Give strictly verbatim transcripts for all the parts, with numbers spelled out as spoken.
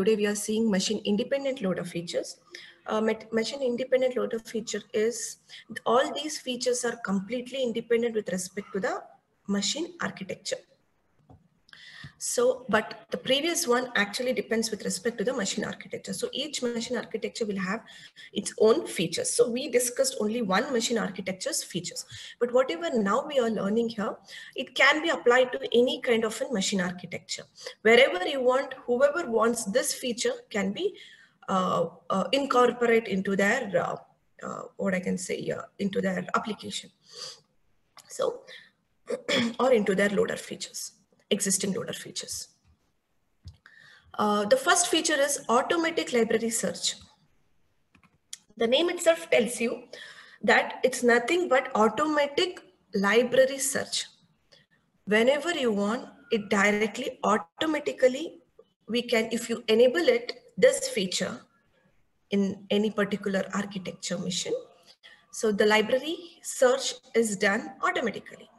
today we are seeing machine independent loader features. Uh, machine independent loader feature is all these features are completely independent with respect to the machine architecture. So, but the previous one actually depends with respect to the machine architecture. So each machine architecture will have its own features. So we discussed only one machine architecture's features, but whatever now we are learning here, it can be applied to any kind of a machine architecture. Wherever you want, whoever wants this feature can be uh, uh, incorporate into their, uh, uh, what I can say, uh, into their application. So, or into their loader features. Existing loader features. Uh, the first feature is automatic library search. The name itself tells you that it's nothing but automatic library search. Whenever you want, it directly, automatically, we can, if you enable it, this feature in any particular architecture mission. So the library search is done automatically.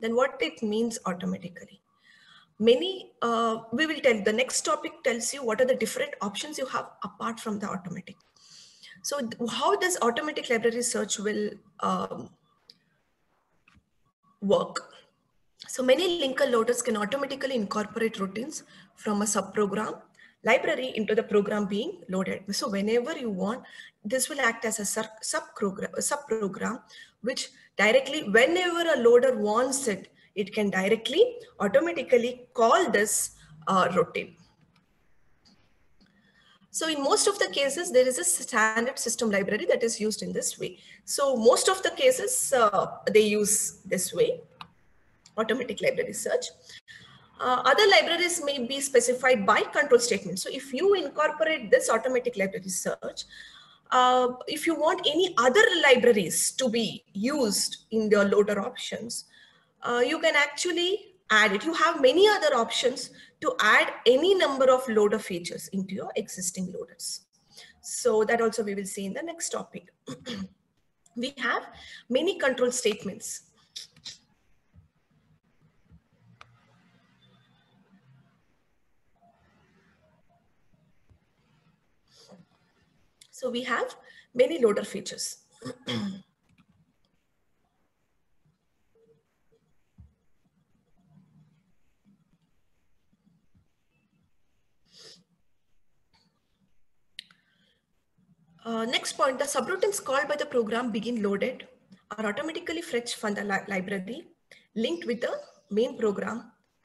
Then what it means automatically? Many, uh, we will tell, the next topic tells you what are the different options you have apart from the automatic. So how does automatic library search will um, work? So many linker loaders can automatically incorporate routines from a subprogram library into the program being loaded. So whenever you want, this will act as a subprogram, subprogram, which directly, whenever a loader wants it, it can directly automatically call this uh, routine. So in most of the cases, there is a standard system library that is used in this way. So most of the cases, uh, they use this way, automatic library search. Uh, other libraries may be specified by control statements. So if you incorporate this automatic library search, uh, if you want any other libraries to be used in your loader options, Uh, you can actually add it. You have many other options to add any number of loader features into your existing loaders. So that also we will see in the next topic. We have many control statements. So we have many loader features. Uh, next point, the subroutines called by the program begin loaded are automatically fetched from the li library linked with the main program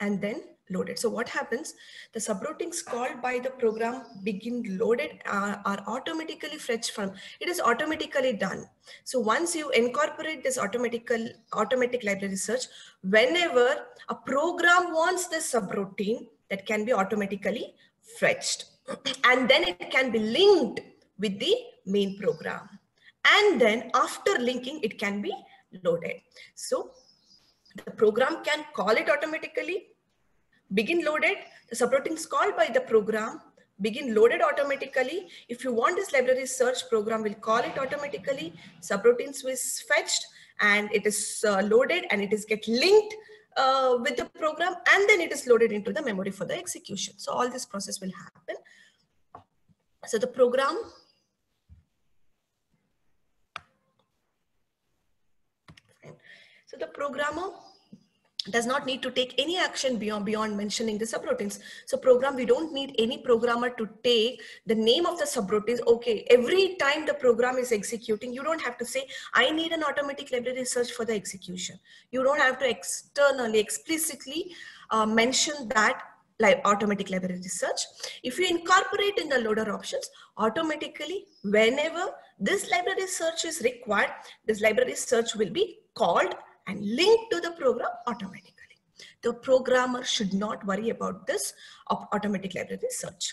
and then loaded. So what happens? The subroutines called by the program begin loaded are, are automatically fetched from, it is automatically done. So once you incorporate this automatical, automatic library search, whenever a program wants the subroutine, that can be automatically fetched. And then it can be linked with the main program, and then after linking it can be loaded. So the program can call it automatically, begin loaded, the subroutines called by the program begin loaded automatically. If you want this library search, program will call it automatically, subroutines is fetched and it is uh, loaded and it is get linked uh, with the program, and then it is loaded into the memory for the execution. So all this process will happen. So the program So the programmer does not need to take any action beyond beyond mentioning the subroutines. So program, we don't need any programmer to take the name of the subroutines. Okay, every time the program is executing, you don't have to say, I need an automatic library search for the execution. You don't have to externally, explicitly uh, mention that like automatic library search. If you incorporate in the loader options, automatically, whenever this library search is required, this library search will be called and linked to the program automatically. The programmer should not worry about this automatic library search.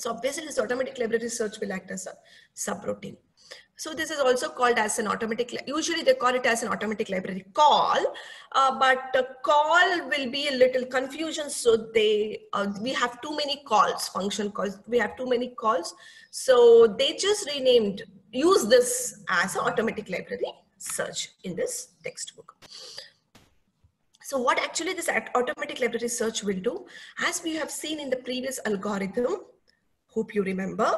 So obviously this automatic library search will act as a subroutine. So this is also called as an automatic, usually they call it as an automatic library call, uh, but the call will be a little confusion. So they, uh, we have too many calls, function calls, we have too many calls. So they just renamed, use this as an automatic library search in this textbook. So what actually this automatic library search will do, as we have seen in the previous algorithm, Hope you remember.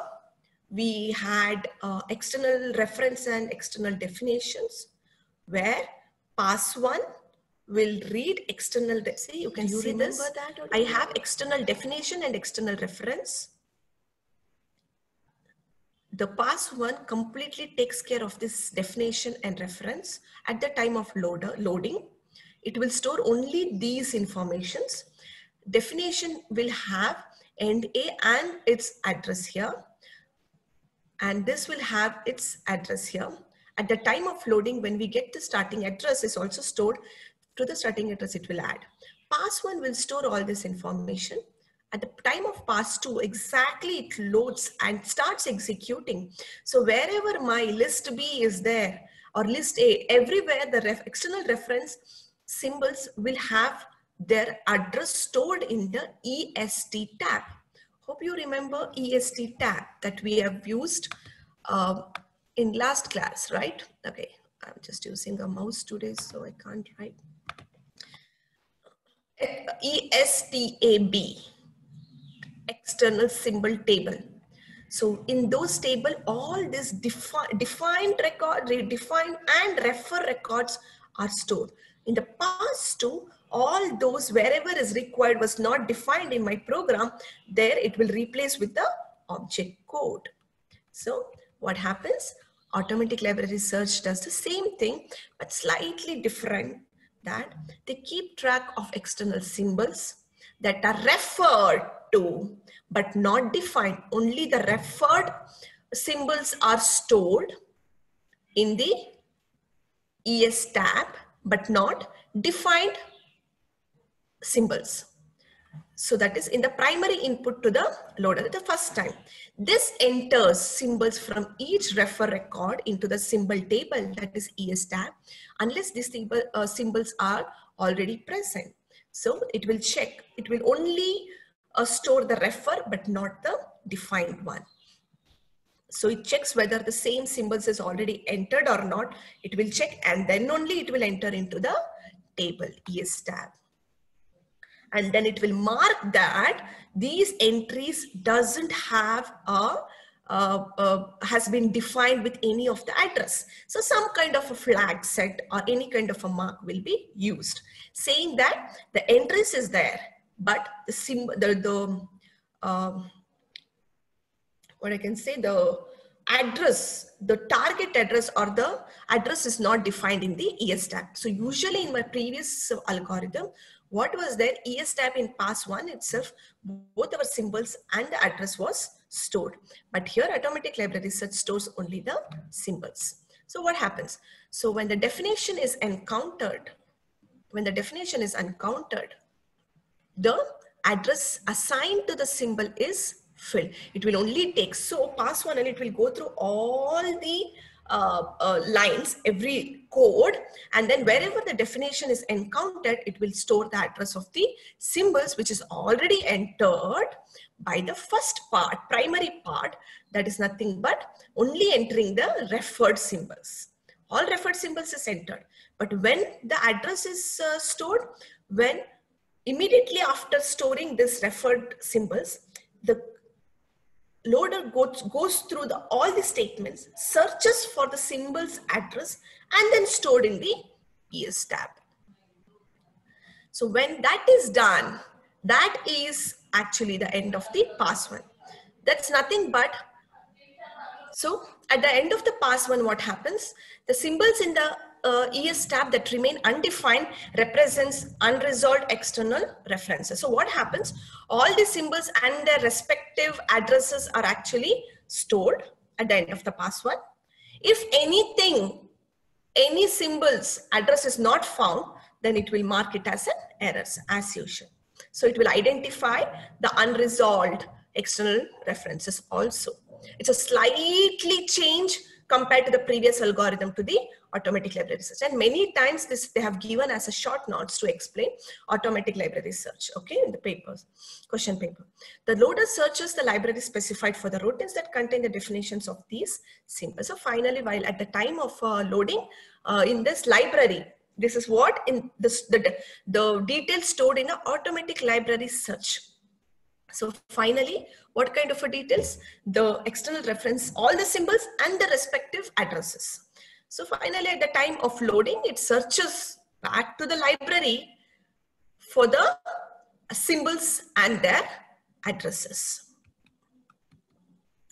We had uh, external reference and external definitions, where pass one will read external. See, you can you see this. That I have external definition and external reference. The pass one completely takes care of this definition and reference at the time of loader, loading. It will store only these informations. Definition will have end A and its address here. And this will have its address here. At the time of loading, when we get the starting address is also stored, to the starting address it will add. Pass one will store all this information. At the time of pass two, exactly it loads and starts executing. So wherever my list B is there or list A, everywhere the ref, external reference symbols will have their address stored in the E S T tab. Hope you remember E S T tab that we have used uh, in last class, right? Okay, I'm just using a mouse today, so I can't write. E S T A B, external symbol table. So in those table, all these defi defined record, redefined and refer records are stored. In the past two, all those wherever is required was not defined in my program, there it will replace with the object code. So what happens? Automatic library search does the same thing, but slightly different, that they keep track of external symbols that are referred to, but not defined. Only the referred symbols are stored in the E S tab, but not defined symbols. So that is in the primary input to the loader the first time. This enters symbols from each refer record into the symbol table, that is E S tab, unless these symbol, uh, symbols are already present. So it will check, it will only uh, store the refer but not the defined one. So it checks whether the same symbols is already entered or not. It will check and then only it will enter into the table, E S tab. And then it will mark that these entries doesn't have a, uh, uh, has been defined with any of the address. So some kind of a flag set or any kind of a mark will be used, saying that the entries is there, but the, sim the, the um, what I can say, the address, the target address or the address is not defined in the E S tab. So usually in my previous algorithm, what was there? E S tab in pass one itself, both our symbols and the address was stored. But here automatic library search stores only the symbols. So what happens? So when the definition is encountered, when the definition is encountered, the address assigned to the symbol is filled. It will only take, so pass one and it will go through all the uh, uh, lines, every code, and then wherever the definition is encountered, it will store the address of the symbols which is already entered by the first part, primary part, that is nothing but only entering the referred symbols. All referred symbols is entered, but when the address is uh, stored, when immediately after storing this referred symbols, the loader goes, goes through the, all the statements, searches for the symbol's address and then stored in the E S tab. So when that is done, that is actually the end of the pass one. That's nothing but, so at the end of the pass one, what happens? The symbols in the uh, E S tab that remain undefined represents unresolved external references. So what happens? All the symbols and their respective addresses are actually stored at the end of the pass one. If anything, any symbol's address is not found, then it will mark it as an error as usual. So it will identify the unresolved external references also. It's a slightly change compared to the previous algorithm to the automatic library search. And many times this they have given as a short notes to explain automatic library search, okay, in the papers, question paper. The loader searches the library specified for the routines that contain the definitions of these symbols. So finally, while at the time of uh, loading uh, in this library, this is what in this, the, the details stored in an automatic library search. So finally, what kind of a details? The external reference, all the symbols and the respective addresses. So finally, at the time of loading, it searches back to the library for the symbols and their addresses.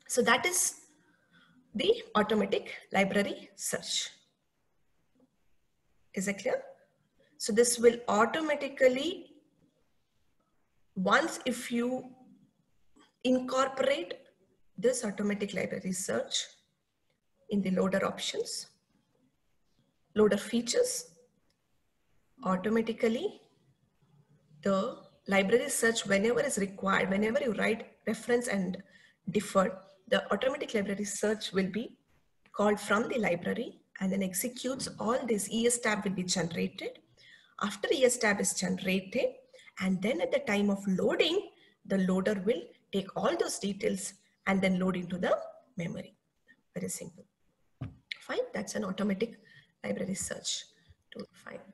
So that is the automatic library search. Is that clear? So this will automatically, once if you incorporate this automatic library search in the loader options, loader features, automatically the library search whenever is required, whenever you write reference and defer, the automatic library search will be called from the library and then executes all this. E S tab will be generated. After E S tab is generated, and then at the time of loading, the loader will take all those details and then load into the memory. Very simple. Fine, that's an automatic library search tool. Fine.